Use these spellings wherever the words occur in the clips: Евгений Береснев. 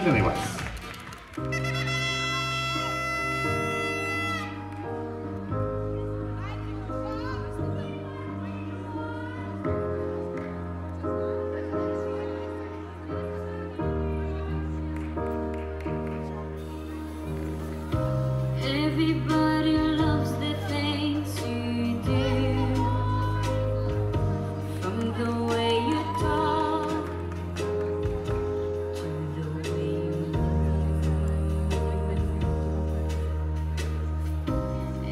неожиданный вальс. Everybody loves the things you do, from the way you talk to the way you move.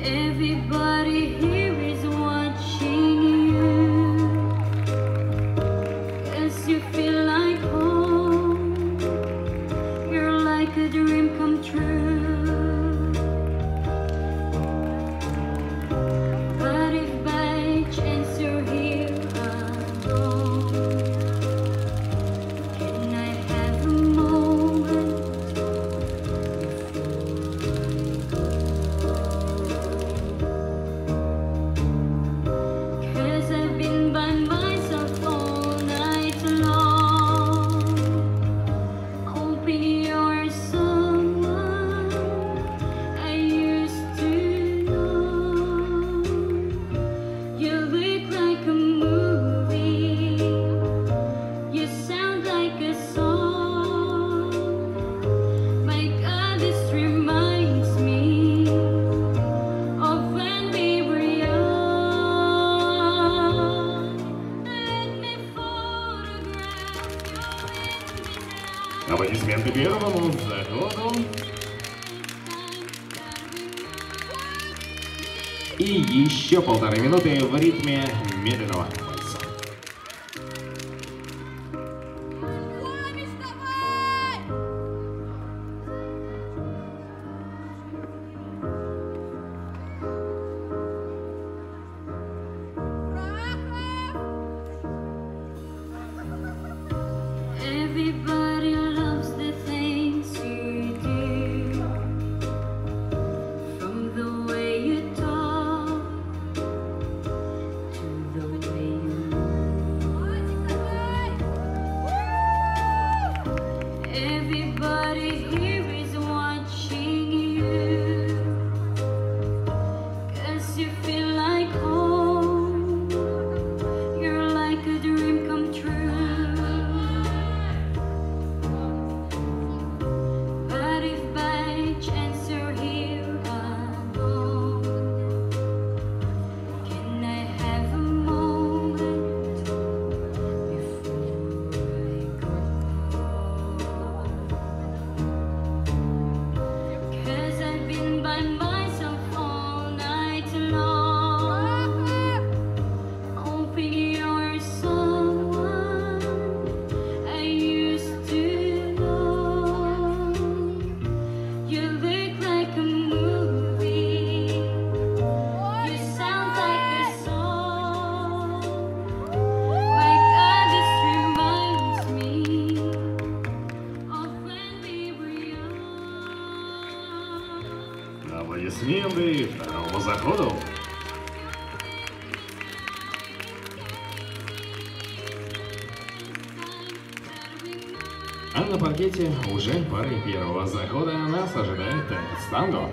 Everybody here is watching you, as you feel like home. You're like a dream come true. Аплодисменты первому заходу. И еще полторы минуты в ритме медленного вальса. Аплодисменты второму заходу. А на паркете уже пары первого захода нас ожидает танец танго.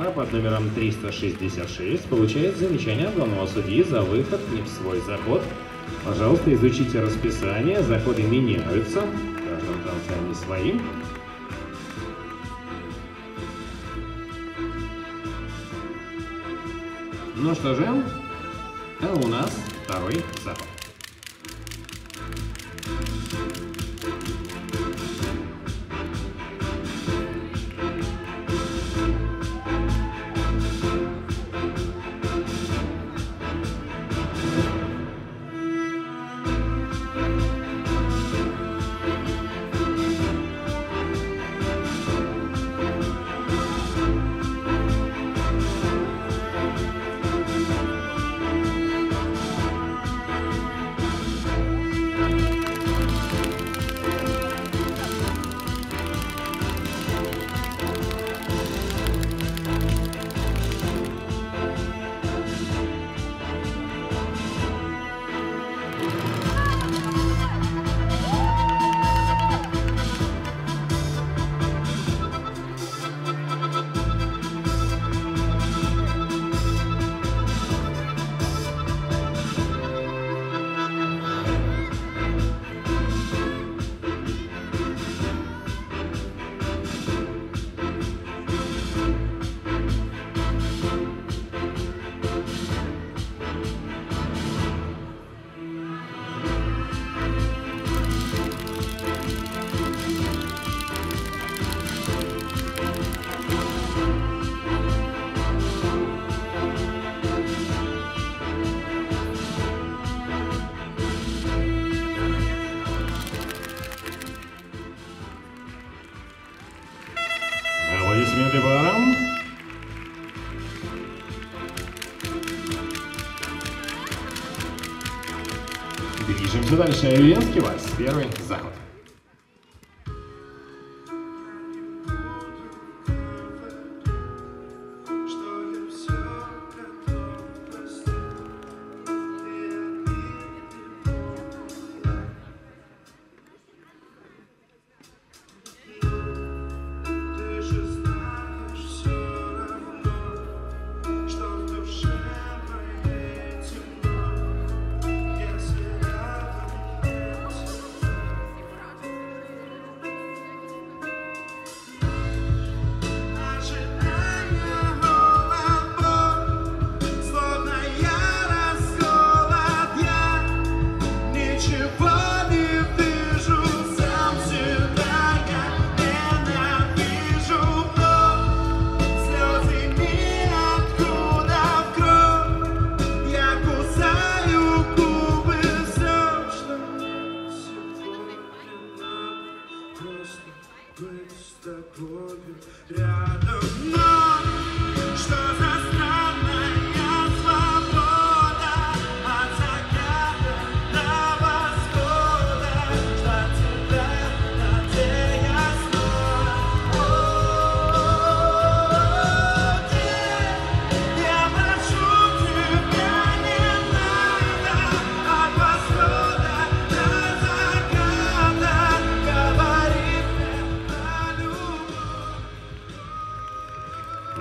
товара под номером 366 получает замечание от главного судьи за выход не в свой заход. Пожалуйста, изучите расписание, заходы меняются, в каждом танце они свои. Ну что же, это у нас второй заход. Аплодисменты барам. Движемся дальше. Венский вальс. Первый заход.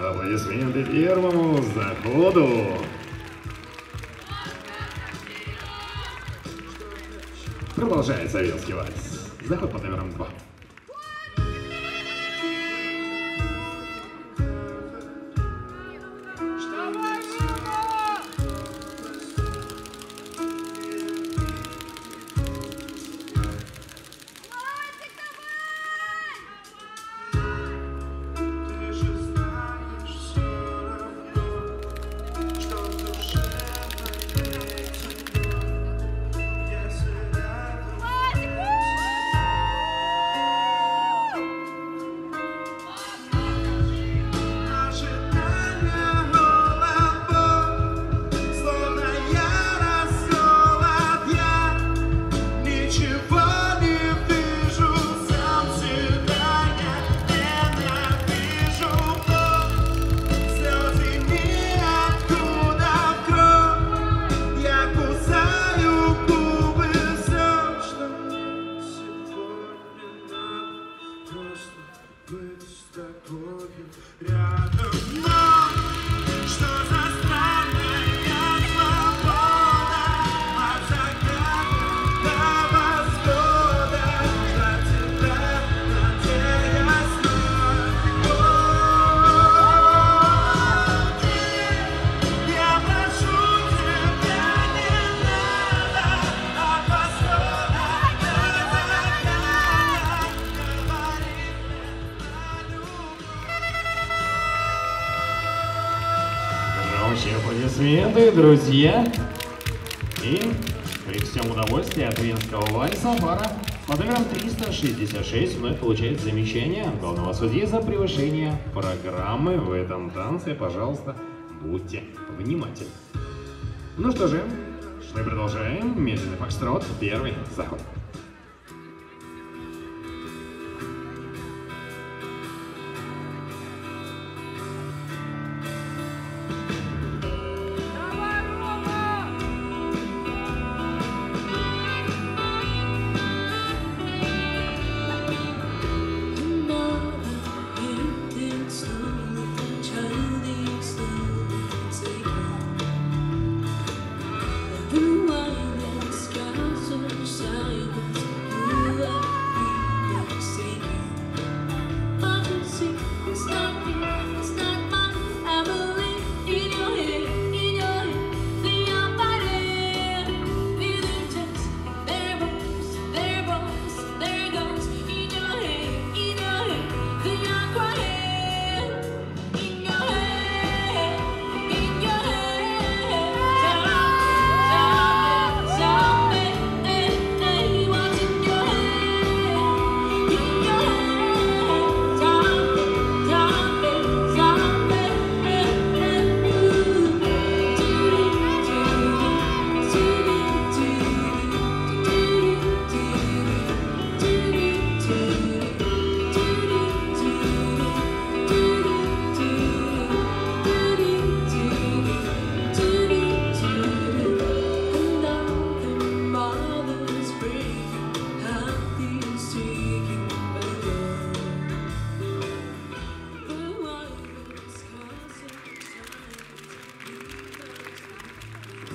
Аплодисменты первому заходу. Продолжается венский вальс. Заход под номером 2. аплодисменты, друзья. И при всем удовольствии от венского вальса пара под номером 366 вновь получает замечание главного судьи за превышение программы в этом танце. Пожалуйста, будьте внимательны. Ну что же, мы продолжаем. Медленный фокстрот, первый заход.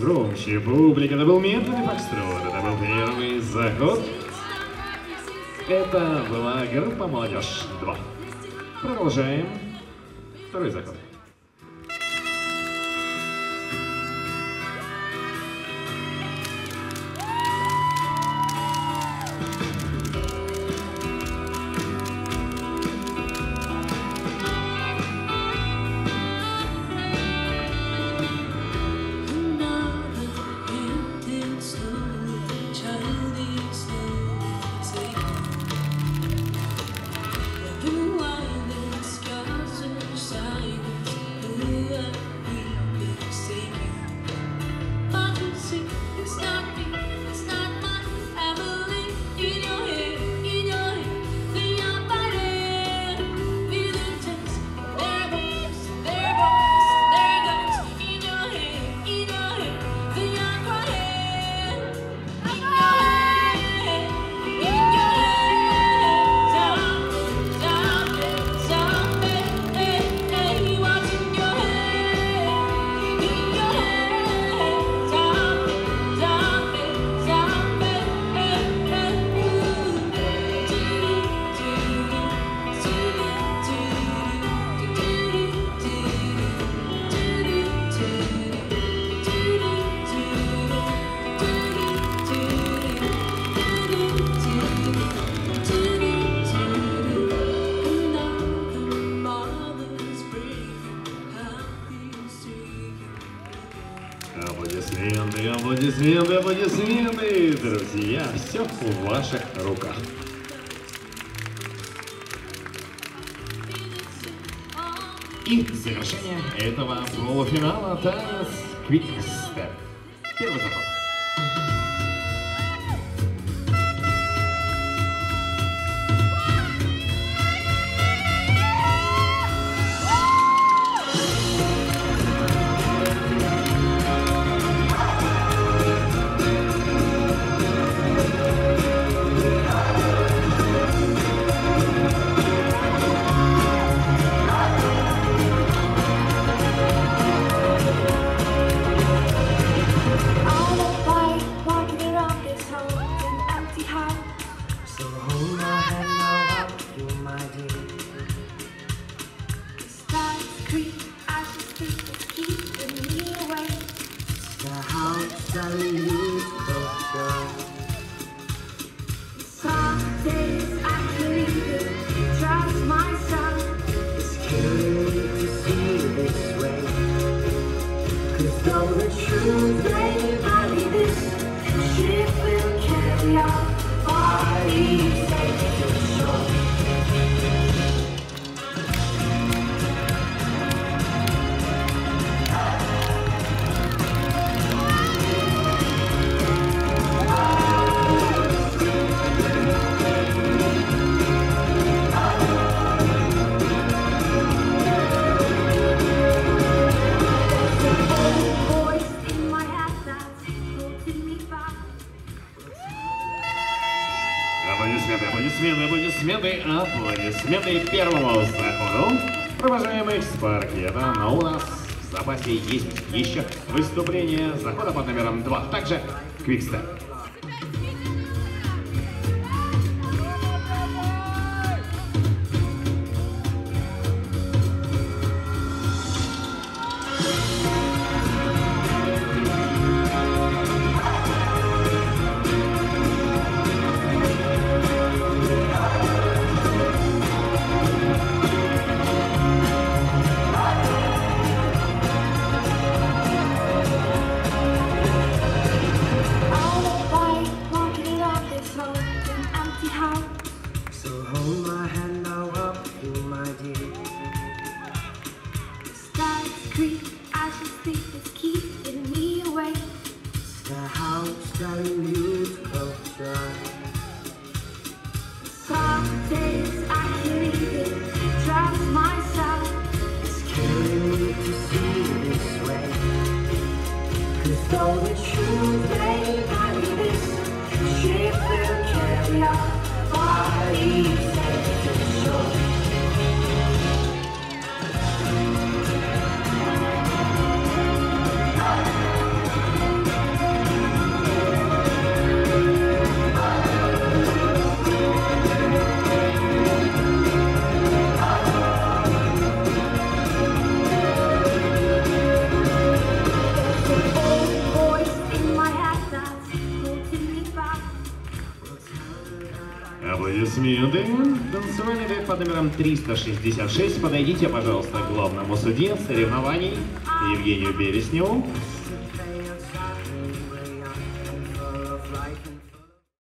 Громче, публика, это был медленный фокстрот, это был первый заход. Это была группа «Молодежь 2». Продолжаем второй заход. Аплодисменты, аплодисменты, аплодисменты, друзья, все в ваших руках. И завершение этого полуфинала — танец «Квикстеп». Первый заход. It's killing me to see you this way. know the truth, babe, I need this. Ship will carry our bodies safely to the shore. Аплодисменты, аплодисменты первому заходу, провожаемых с паркета, но у нас в запасе есть еще выступление захода под номером 2, также квикстеп. Танцевальный дуэт под номером 366. Подойдите, пожалуйста, к главному судье соревнований Евгению Бересневу.